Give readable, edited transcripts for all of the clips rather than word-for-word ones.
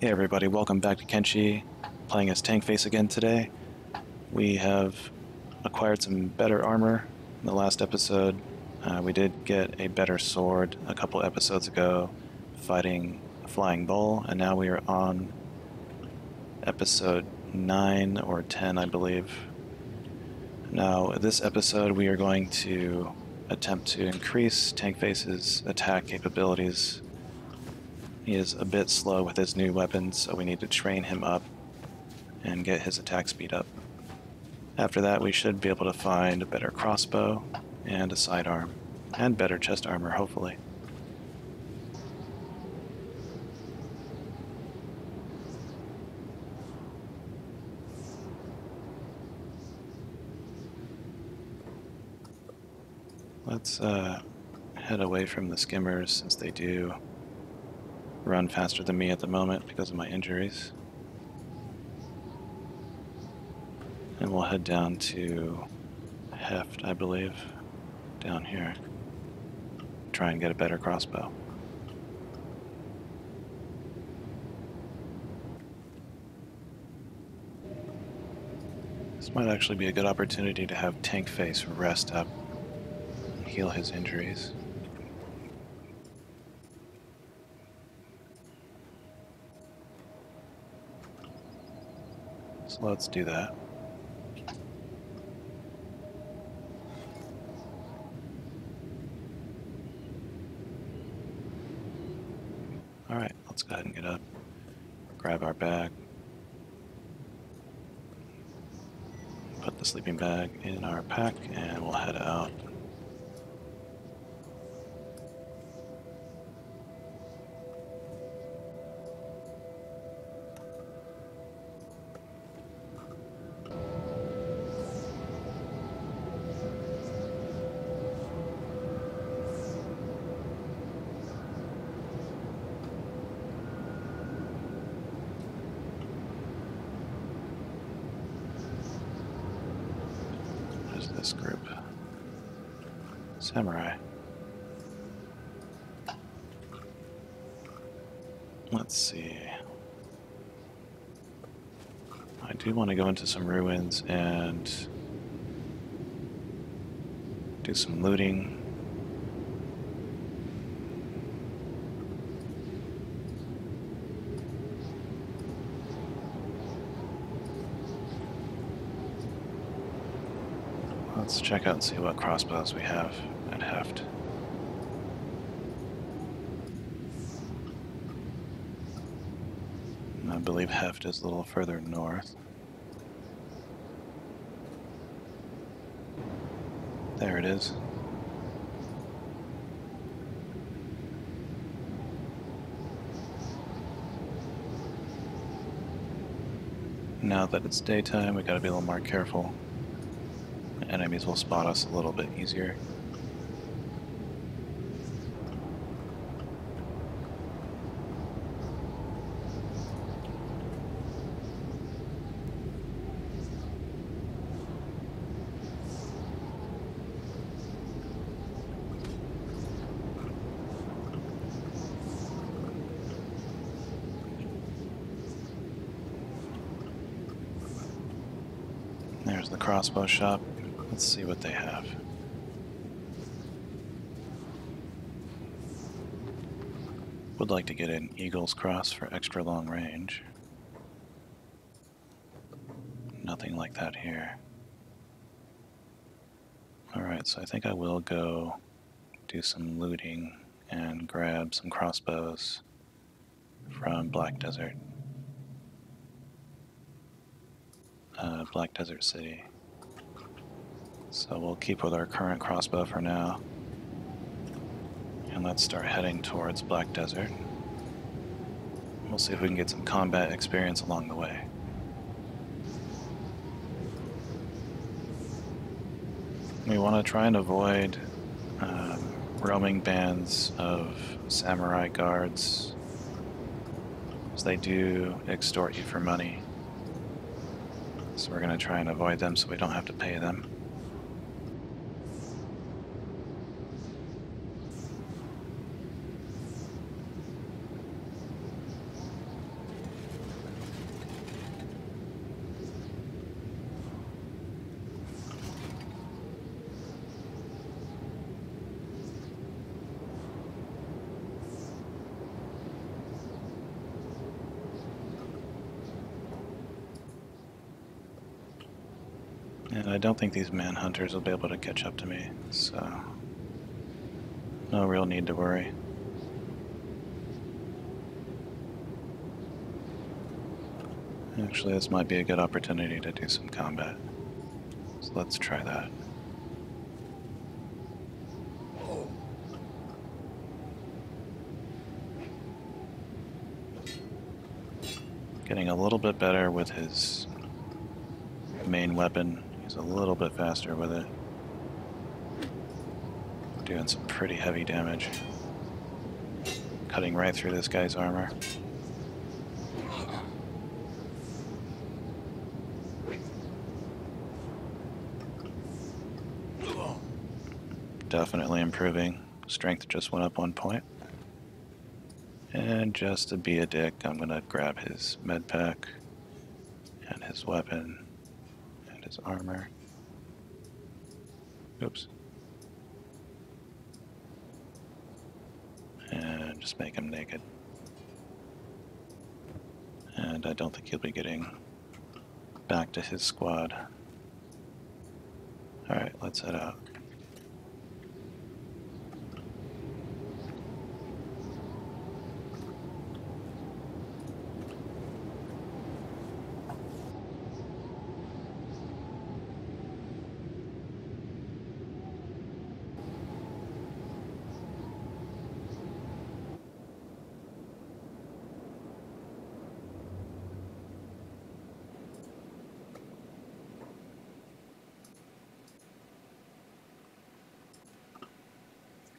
Hey everybody, welcome back to Kenshi, playing as Tankface again today. We have acquired some better armor in the last episode. We did get a better sword a couple episodes ago, fighting a flying bull, and now we are on episode 9 or 10, I believe. Now, this episode we are going to attempt to increase Tankface's attack capabilities. He is a bit slow with his new weapons, so we need to train him up and get his attack speed up. After that, we should be able to find a better crossbow and a sidearm, and better chest armor, hopefully. Let's head away from the skimmers, since they do run faster than me at the moment because of my injuries. And we'll head down to Heft, I believe, down here. Try and get a better crossbow. This might actually be a good opportunity to have Tankface rest up and heal his injuries. Let's do that. Alright, let's go ahead and get up, grab our bag, put the sleeping bag in our pack, and we'll head out. This group. Samurai. Let's see. I do want to go into some ruins and do some looting. Let's check out and see what crossbows we have at Heft. And I believe Heft is a little further north. There it is. Now that it's daytime, we gotta be a little more careful. Enemies will spot us a little bit easier. There's the crossbow shop. Let's see what they have. Would like to get an Eagle's Cross for extra long range. Nothing like that here. Alright, so I think I will go do some looting and grab some crossbows from Black Desert. Black Desert City. So we'll keep with our current crossbow for now, and let's start heading towards Black Desert. We'll see if we can get some combat experience along the way. We want to try and avoid roaming bands of samurai guards, because they do extort you for money. So we're going to try and avoid them so we don't have to pay them. And I don't think these manhunters will be able to catch up to me, so no real need to worry. Actually, this might be a good opportunity to do some combat. So let's try that. Getting a little bit better with his main weapon. He's a little bit faster with it. Doing some pretty heavy damage. Cutting right through this guy's armor. Definitely improving. Strength just went up 1 point. And just to be a dick, I'm going to grab his med pack and his weapon and his armor. Oops. And just make him naked. And I don't think he'll be getting back to his squad. Alright, let's head out.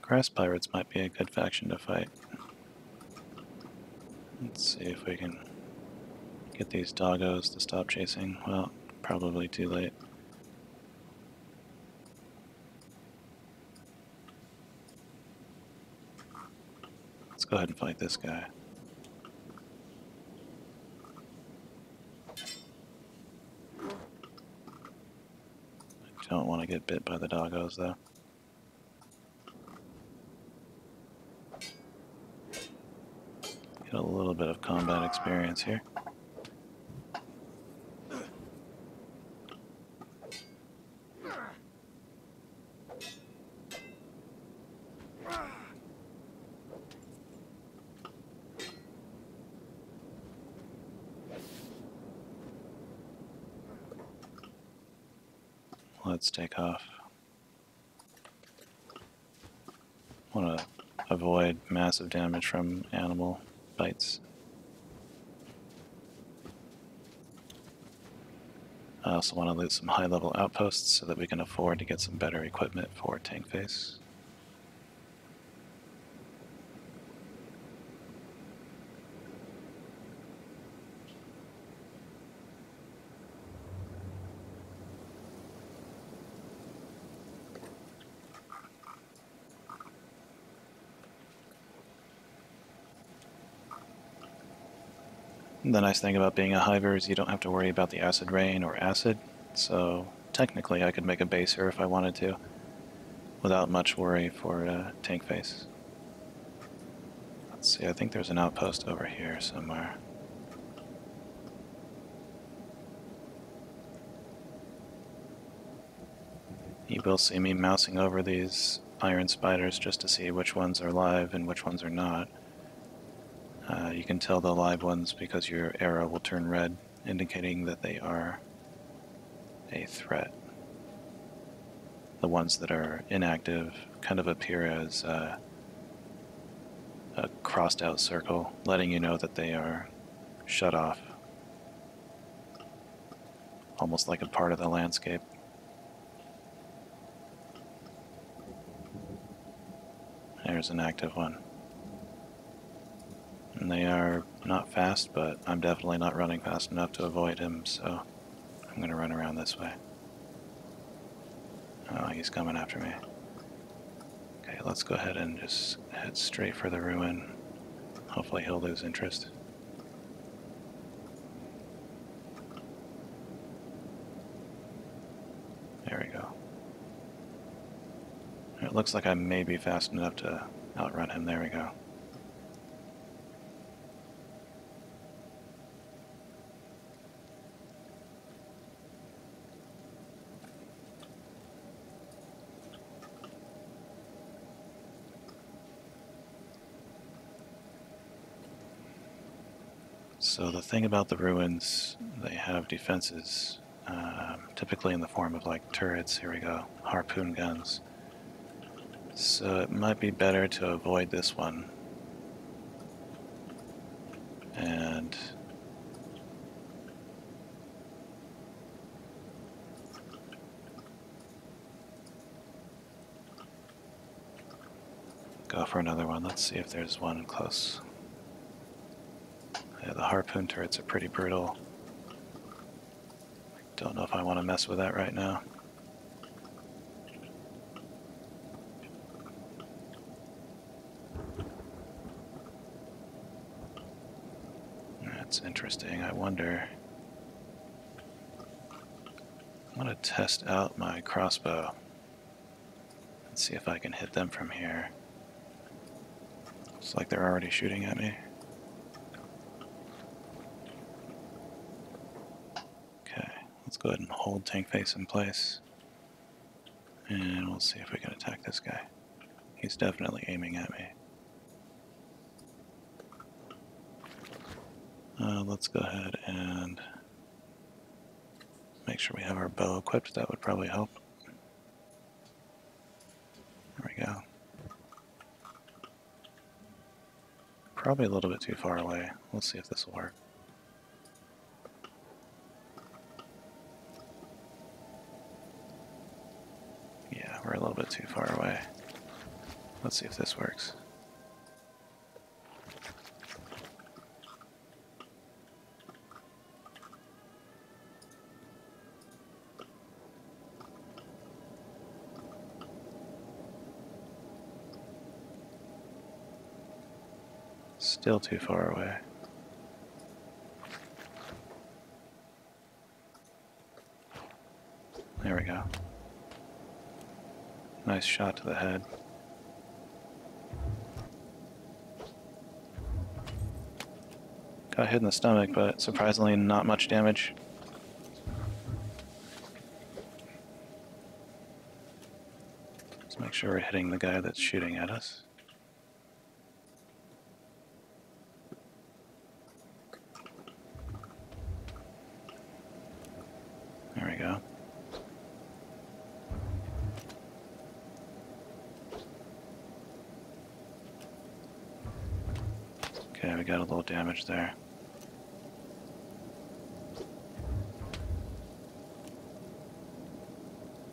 Grass Pirates might be a good faction to fight. Let's see if we can get these doggos to stop chasing. Well, probably too late. Let's go ahead and fight this guy. I don't want to get bit by the doggos though. Get a little bit of combat experience here. Let's take off. Want to avoid massive damage from animal bites. I also want to loot some high-level outposts so that we can afford to get some better equipment for Tankface. The nice thing about being a hiver is you don't have to worry about the acid rain or acid, so technically I could make a base here if I wanted to, without much worry for Tankface. Let's see, I think there's an outpost over here somewhere. You will see me mousing over these iron spiders just to see which ones are live and which ones are not. You can tell the live ones because your arrow will turn red, indicating that they are a threat. The ones that are inactive kind of appear as a crossed out circle, letting you know that they are shut off. Almost like a part of the landscape. There's an active one. And they are not fast, but I'm definitely not running fast enough to avoid him, so I'm going to run around this way. Oh, he's coming after me. Okay, let's go ahead and just head straight for the ruin. Hopefully he'll lose interest. There we go. It looks like I may be fast enough to outrun him. There we go. So the thing about the ruins, they have defenses, typically in the form of like turrets, here we go, harpoon guns. So it might be better to avoid this one. And go for another one. Let's see if there's one close. Yeah, the harpoon turrets are pretty brutal. Don't know if I want to mess with that right now. That's interesting. I wonder. I'm going to test out my crossbow and see if I can hit them from here. Looks like they're already shooting at me. Okay, let's go ahead and hold Tankface in place. And we'll see if we can attack this guy. He's definitely aiming at me. Let's go ahead and make sure we have our bow equipped. That would probably help. There we go. Probably a little bit too far away. We'll see if this will work. Yeah, we're a little bit too far away. Let's see if this works. Still too far away. There we go. Nice shot to the head. Got hit in the stomach, but surprisingly not much damage. Let's make sure we're hitting the guy that's shooting at us. Okay, we got a little damage there.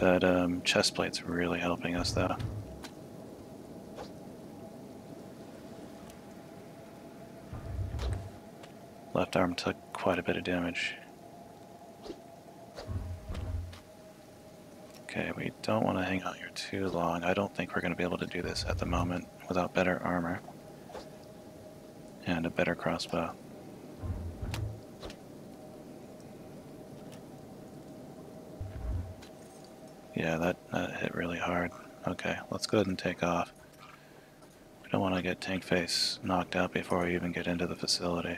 That chest plate's really helping us though. Left arm took quite a bit of damage. Okay, we don't want to hang out here too long. I don't think we're going to be able to do this at the moment without better armor. And a better crossbow. Yeah, that hit really hard. Okay, let's go ahead and take off. We don't want to get Tankface knocked out before we even get into the facility.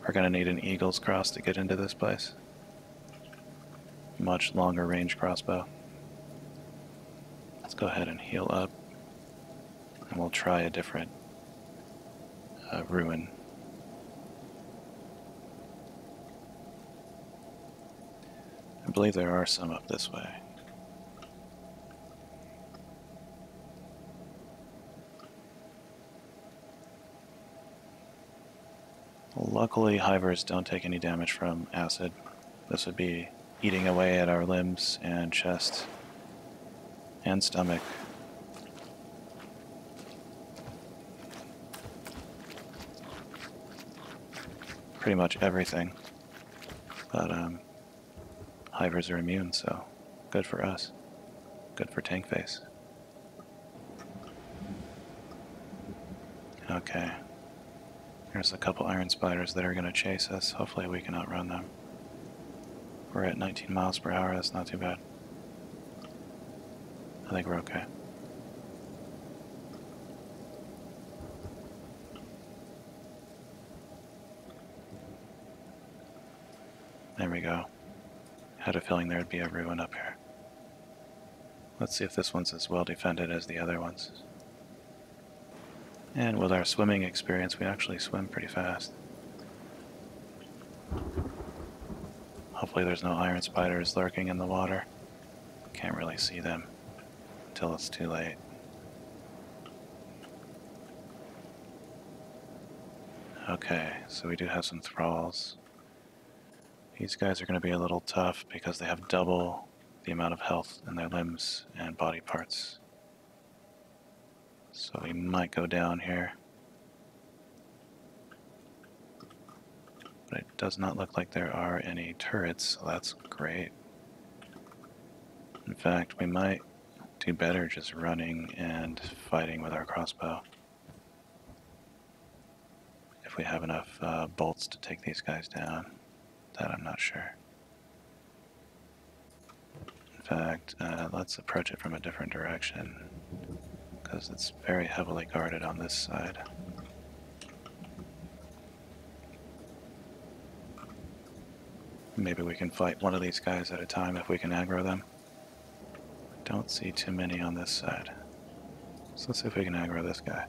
We're going to need an Eagle's Cross to get into this place. Much longer range crossbow. Let's go ahead and heal up. And we'll try a different ruin. I believe there are some up this way. Luckily, hivers don't take any damage from acid. This would be eating away at our limbs and chest and stomach. Pretty much everything, but hivers are immune, so good for us, good for Tankface. Okay, there's a couple iron spiders that are going to chase us. Hopefully we can outrun them. We're at 19 miles per hour, that's not too bad. I think we're okay. There we go. Had a feeling there'd be a ruin up here. Let's see if this one's as well defended as the other ones. And with our swimming experience, we actually swim pretty fast. Hopefully there's no iron spiders lurking in the water. Can't really see them until it's too late. Okay, so we do have some thralls. These guys are going to be a little tough because they have double the amount of health in their limbs and body parts. So we might go down here. But it does not look like there are any turrets, so that's great. In fact, we might do better just running and fighting with our crossbow. If we have enough bolts to take these guys down, that I'm not sure. In fact, let's approach it from a different direction, because it's very heavily guarded on this side. Maybe we can fight one of these guys at a time if we can aggro them. Don't see too many on this side. So let's see if we can aggro this guy.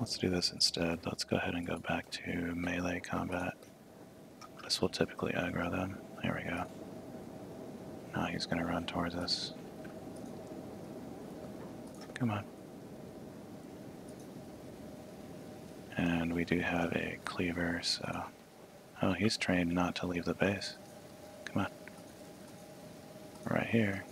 Let's do this instead. Let's go ahead and go back to melee combat. This will typically aggro them. There we go. Now he's going to run towards us. Come on. And we do have a cleaver, so... Oh, he's trained not to leave the base. Come on. Right here.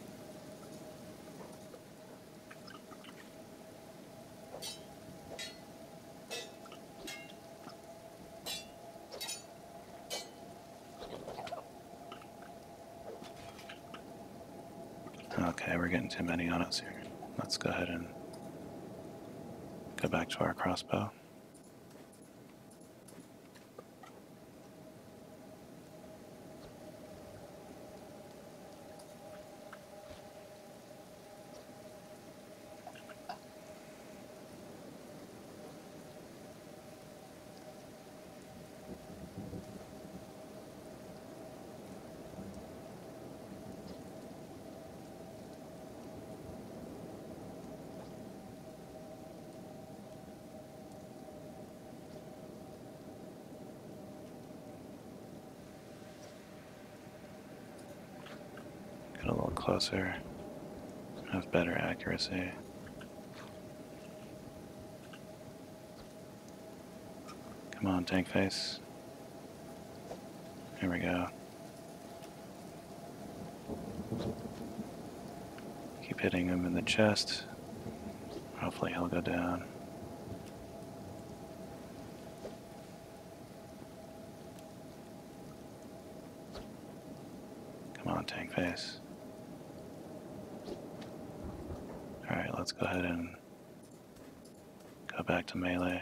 Okay, we're getting too many on us here. Let's go ahead and go back to our crossbow. Get a little closer, have better accuracy. Come on, Tankface. Here we go. Keep hitting him in the chest. Hopefully he'll go down. Come on, Tankface. Alright, let's go ahead and go back to melee.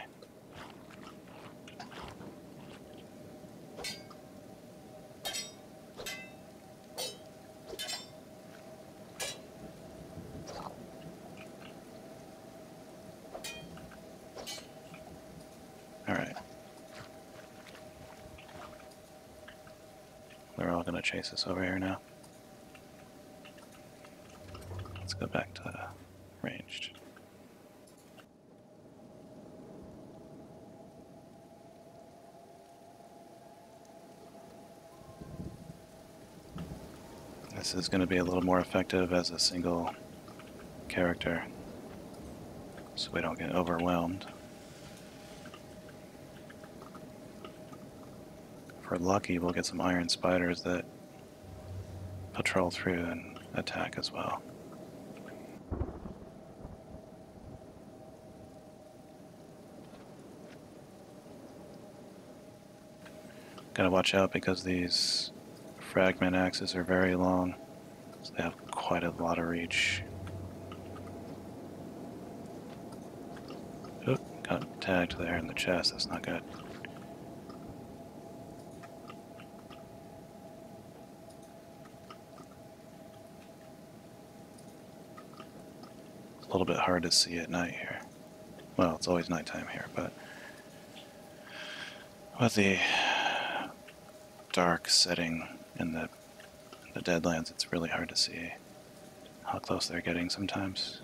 Alright. They're all gonna chase us over here now. Let's go back to ranged. This is going to be a little more effective as a single character, so we don't get overwhelmed. If we're lucky, we'll get some iron spiders that patrol through and attack as well. Gotta watch out because these fragment axes are very long, so they have quite a lot of reach. Oop, got tagged there in the chest, that's not good. a little bit hard to see at night here. Well, it's always nighttime here, but with the dark setting in the Deadlands, it's really hard to see how close they're getting sometimes.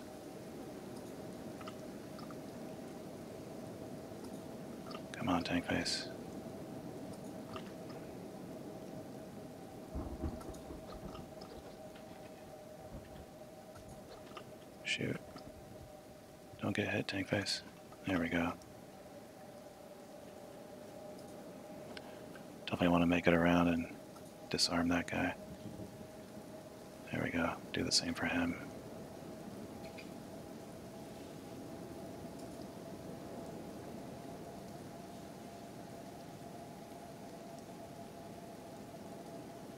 Come on, Tankface. Shoot. Don't get hit, Tankface. There we go. Definitely want to make it around and disarm that guy. There we go. Do the same for him.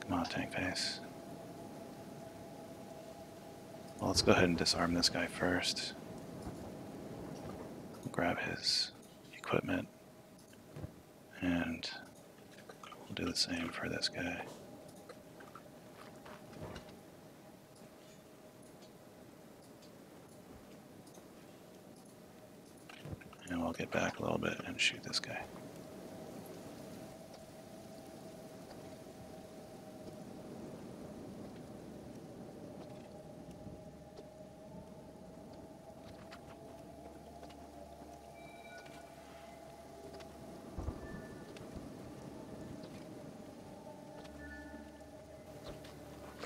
Come on, Tankface. Well, let's go ahead and disarm this guy first. We'll grab his equipment, and we'll do the same for this guy. And we'll get back a little bit and shoot this guy.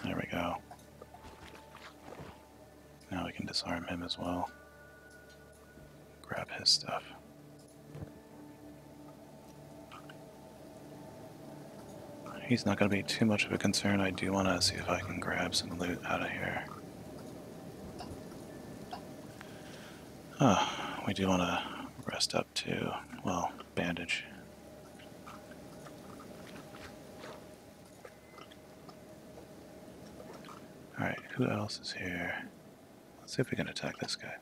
There we go. Now we can disarm him as well. Grab his stuff. He's not going to be too much of a concern. I do want to see if I can grab some loot out of here. Oh, we do want to rest up too. Well, bandage. Alright, who else is here? Let's see if we can attack this guy.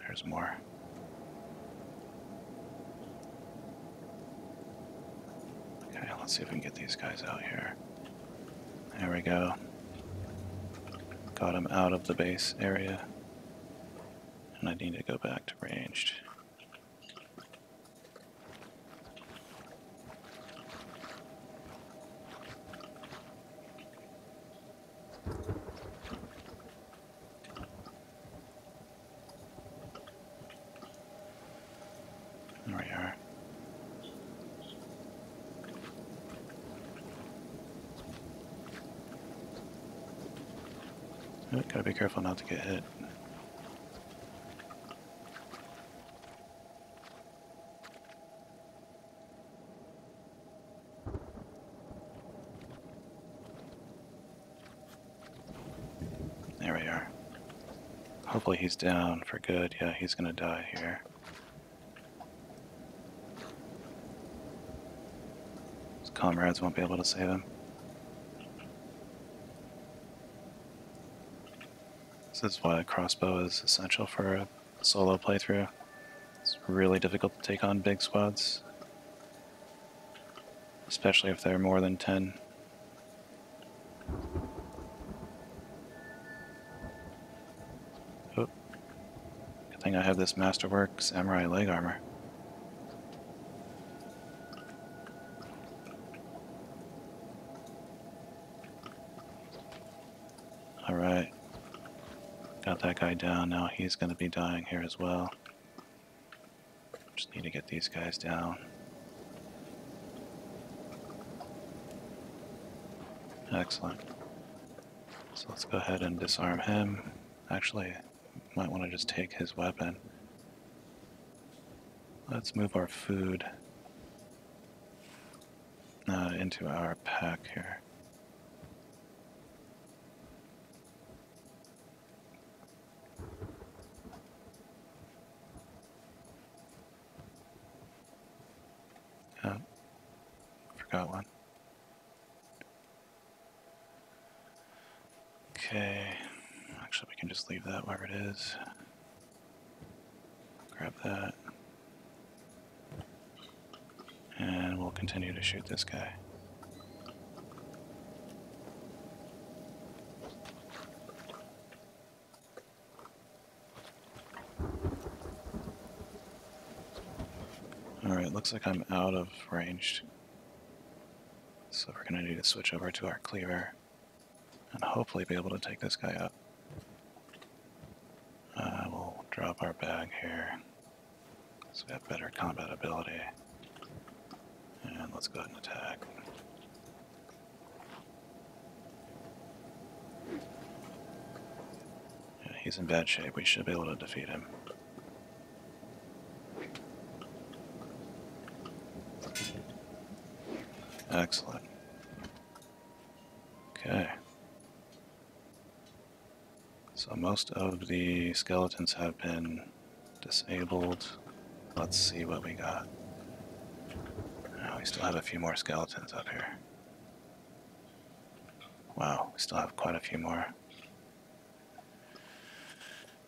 There's more. Okay, let's see if we can get these guys out here. There we go. Got him out of the base area. And I need to go back to ranged. Gotta be careful not to get hit. There we are. Hopefully he's down for good. Yeah, he's gonna die here. His comrades won't be able to save him. This is why a crossbow is essential for a solo playthrough. It's really difficult to take on big squads, especially if they're more than 10. Oh, good thing I have this Masterworks Samurai Leg Armor. Alright. Got that guy down, now he's going to be dying here as well. Just need to get these guys down. Excellent. So let's go ahead and disarm him. Actually, might want to just take his weapon. Let's move our food into our pack here. Got one. Okay, actually we can just leave that where it is. Grab that. And we'll continue to shoot this guy. Alright, looks like I'm out of ranged. So we're going to need to switch over to our cleaver and hopefully be able to take this guy up. We'll drop our bag here so we have better combat ability. And let's go ahead and attack. Yeah, he's in bad shape. We should be able to defeat him. Excellent. Okay. So most of the skeletons have been disabled. Let's see what we got. Oh, we still have a few more skeletons up here. Wow, we still have quite a few more.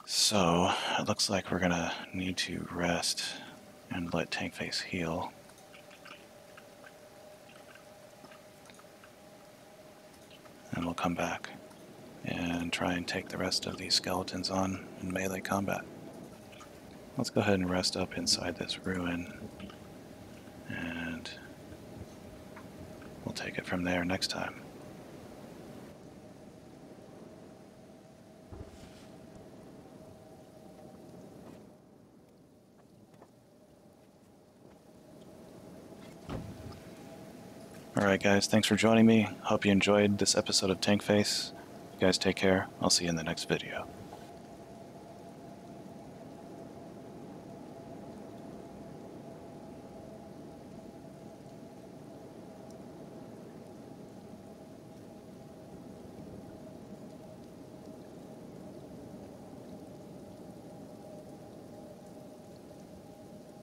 So it looks like we're gonna need to rest and let Tankface heal. And we'll come back and try and take the rest of these skeletons on in melee combat. Let's go ahead and rest up inside this ruin, and we'll take it from there next time. Alright guys, thanks for joining me. Hope you enjoyed this episode of Tankface. You guys take care. I'll see you in the next video.